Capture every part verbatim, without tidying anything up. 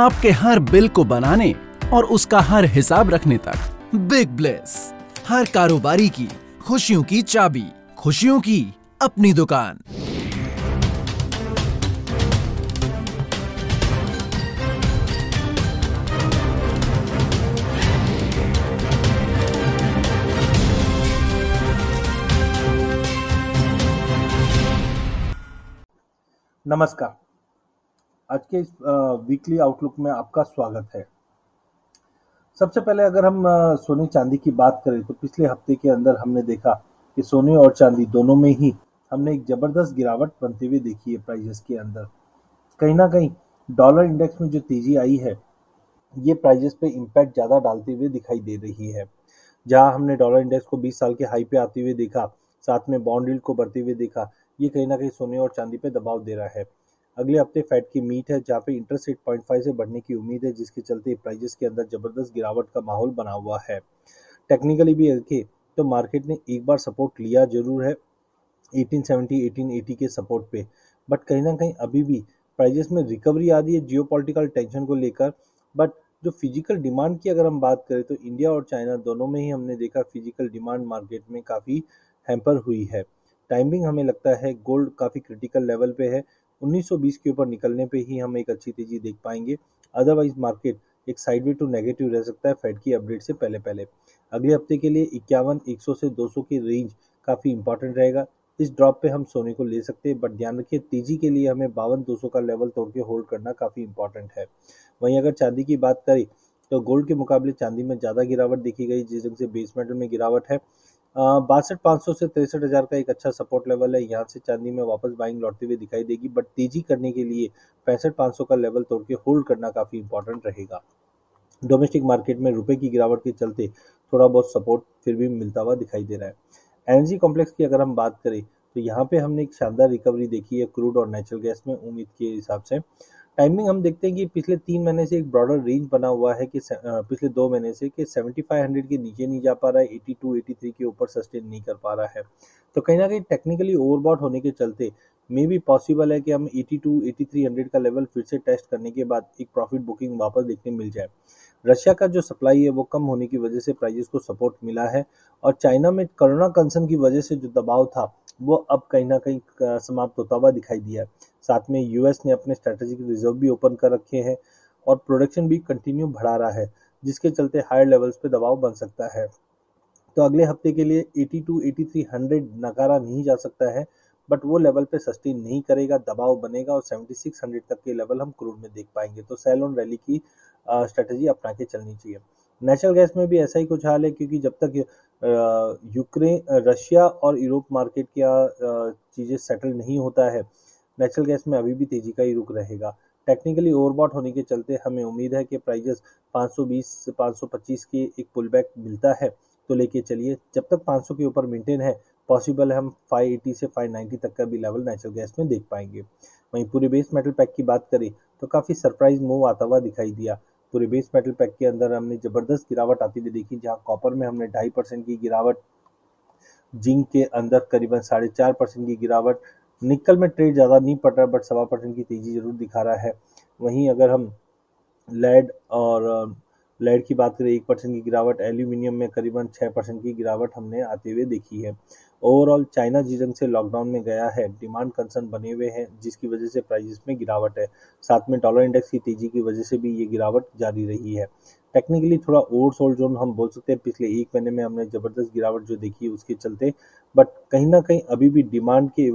आपके हर बिल को बनाने और उसका हर हिसाब रखने तक। बिग ब्लिस, हर कारोबारी की खुशियों की चाबी, खुशियों की अपनी दुकान। नमस्कार, आज के इस वीकली आउटलुक में आपका स्वागत है। सबसे पहले अगर हम सोने चांदी की बात करें तो पिछले हफ्ते के अंदर हमने देखा कि सोने और चांदी दोनों में ही हमने एक ज़बरदस्त गिरावट बनते हुए देखी है प्राइजेस के अंदर। कहीं ना कहीं डॉलर इंडेक्स में जो तेज़ी आई है ये प्राइजेस पे इम्पैक्ट ज़्यादा डालते हुए दिखाई दे रही है। जहाँ हमने डॉलर इंडेक्स को बीस साल के हाई पे आते हुए देखा, साथ में बॉन्ड यील्ड को बढ़ते हुए देखा, ये कहीं ना कहीं सोने और चांदी पे दबाव दे रहा है। अगले हफ्ते फैड की मीट है जहाँ पे इंटरेस्ट रेट पॉइंट फाइव से बढ़ने की उम्मीद है, जिसके चलते प्राइजेस के अंदर जबरदस्त गिरावट का माहौल बना हुआ है। टेक्निकली भी देखें तो मार्केट ने एक बार सपोर्ट लिया जरूर है अठारह सौ सत्तर अठारह सौ अस्सी के सपोर्ट पे, बट कहीं ना कहीं अभी भी प्राइजेस में रिकवरी आ रही है जियोपॉलिटिकल टेंशन को लेकर। बट जो फिजिकल डिमांड की अगर हम बात करें तो इंडिया और चाइना दोनों में ही हमने देखा फिजिकल डिमांड मार्केट में काफ़ी हैम्पर हुई है। टाइमिंग हमें लगता है गोल्ड काफ़ी क्रिटिकल लेवल पे है, उन्नीस सौ बीस के ऊपर निकलने पे ही हम एक अच्छी तेजी देख पाएंगे, अदरवाइज मार्केट एक साइडवे टू नेगेटिव रह सकता है फेड की अपडेट से पहले पहले। अगले हफ्ते के लिए इक्यावन एक सौ से दो सौ की रेंज काफ़ी इंपॉर्टेंट रहेगा। इस ड्रॉप पे हम सोने को ले सकते हैं, बट ध्यान रखिए तेजी के लिए हमें बावन दो सौ का लेवल तोड़ के होल्ड करना काफ़ी इंपॉर्टेंट है। वहीं अगर चांदी की बात करें तो गोल्ड के मुकाबले चांदी में ज़्यादा गिरावट देखी गई, जिस ढंग से बेस मेटल में गिरावट है। बासठ पाँच सौ से तिरसठ हज़ार का एक अच्छा सपोर्ट लेवल है, यहाँ से चांदी में वापस बाइंग लौटते हुए दिखाई देगी, बट तेजी करने के लिए पैंसठ पाँच सौ का लेवल तोड़ के होल्ड करना काफ़ी इंपॉर्टेंट रहेगा। डोमेस्टिक मार्केट में रुपए की गिरावट के चलते थोड़ा बहुत सपोर्ट फिर भी मिलता हुआ दिखाई दे रहा है। एनर्जी कॉम्प्लेक्स की अगर हम बात करें तो यहाँ पे हमने एक शानदार रिकवरी देखी है क्रूड और नेचुरल गैस में उम्मीद के हिसाब से। टाइमिंग हम देखते हैं कि पिछले तीन महीने से एक ब्रॉडर रेंज बना हुआ है कि पिछले दो महीने से कि पचहत्तर सौ के नीचे नहीं जा पा रहा है, बयासी तिरासी के ऊपर सस्टेन नहीं कर पा रहा है। तो कहीं ना कहीं टेक्निकली ओवरबॉट होने के चलते मे भी पॉसिबल है कि हम बयासी तिरासी सौ का लेवल फिर से टेस्ट करने के बाद एक प्रॉफिट बुकिंग वापस देखने मिल जाए। रशिया का जो सप्लाई है वो कम होने की वजह से प्राइजेस को सपोर्ट मिला है, और चाइना में कोरोना कंसर्न की वजह से जो दबाव था वो अब कहीं ना कहीं समाप्त होता हुआ दिखाई दिया। साथ में यूएस ने अपने स्ट्रेटेजिक रिजर्व भी ओपन कर रखे हैं और प्रोडक्शन भी कंटिन्यू बढ़ा रहा है, जिसके चलते हायर लेवल्स पे दबाव बन सकता है। तो अगले हफ्ते के लिए बयासी तिरासी सौ नकारा नहीं जा सकता है, बट वो लेवल पे सस्टेन नहीं करेगा, दबाव बनेगा और छिहत्तर सौ तक के लेवल हम क्रूड में देख पाएंगे। तो सेल ऑन रैली की स्ट्रेटेजी अपना के चलनी चाहिए। नेचुरल गैस में भी ऐसा ही कुछ हाल है, क्योंकि जब तक यूक्रेन रशिया और यूरोप मार्केट की चीज़ें सेटल नहीं होता है नेचुरल गैस में अभी भी तेजी का ही रुख रहेगा। टेक्निकली ओवरबॉट होने के चलते हमें उम्मीद है कि प्राइजेस पाँच सौ बीस से पाँच सौ पच्चीस के एक पुलबैक मिलता है तो लेके चलिए, जब तक पाँच सौ के ऊपर मेंटेन है पॉसिबल है हम पाँच सौ अस्सी से पाँच सौ नब्बे तक का भी लेवल नेचुरल गैस में देख पाएंगे। वहीं पूरे बेस मेटल पैक की बात करें तो काफ़ी सरप्राइज मूव आता हुआ दिखाई दिया। पूरे बेस मेटल पैक के अंदर हमने ज़बरदस्त गिरावट आती हुई देखी, जहाँ कॉपर में हमने ढाई परसेंट की गिरावट, जिंक के अंदर करीबन साढ़े चार परसेंट की गिरावट, निकल में ट्रेड ज़्यादा नहीं पड़ रहा बट सवा परसेंट की तेज़ी जरूर दिखा रहा है। वहीं अगर हम लेड और लेड की बात करें एक परसेंट की गिरावट, एल्यूमिनियम में करीबन छः परसेंट की गिरावट हमने आते हुए देखी है। ओवरऑल चाइना जिस ढंग से लॉकडाउन में गया है डिमांड कंसर्न बने हुए हैं, जिसकी वजह से प्राइजेस में गिरावट है। साथ में डॉलर इंडेक्स की तेज़ी की वजह से भी ये गिरावट जारी रही है। टेक्निकली थोड़ा ओवरसोल्ड जोन हम बोल सकते हैं, पिछले एक महीने में हमने ज़बरदस्त गिरावट जो देखी उसके चलते, बट कहीं ना कहीं अभी भी डिमांड के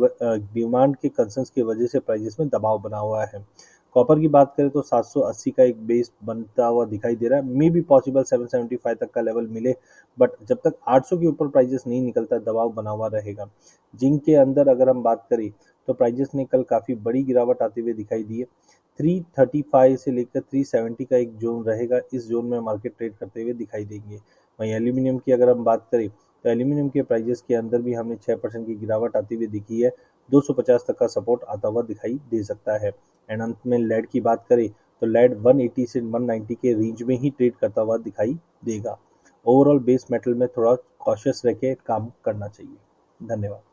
डिमांड के कंसर्न्स की वजह से प्राइजेस में दबाव बना हुआ है। कॉपर की बात करें तो सात सौ अस्सी का एक बेस बनता हुआ दिखाई दे रहा है, मे बी पॉसिबल सात सौ पचहत्तर तक का लेवल मिले, बट जब तक आठ सौ के ऊपर प्राइजेस नहीं निकलता दबाव बना हुआ रहेगा। जिंक के अंदर अगर हम बात करें तो प्राइजेस ने कल काफ़ी बड़ी गिरावट आते हुए दिखाई दी है। तीन सौ पैंतीस से लेकर तीन सौ सत्तर का एक जोन रहेगा, इस जोन में मार्केट ट्रेड करते हुए दिखाई देंगे। वहीं एल्यूमिनियम की अगर हम बात करें तो एल्यूमिनियम के प्राइजेस के अंदर भी हमने छः परसेंट की गिरावट आती हुई दिखी है, दो सौ पचास तक का सपोर्ट आता हुआ दिखाई दे सकता है। एंड अंत में लेड की बात करें तो लेड एक सौ अस्सी से एक सौ नब्बे के रेंज में ही ट्रेड करता हुआ दिखाई देगा। ओवरऑल बेस मेटल में थोड़ा कॉशियस रहकर काम करना चाहिए। धन्यवाद।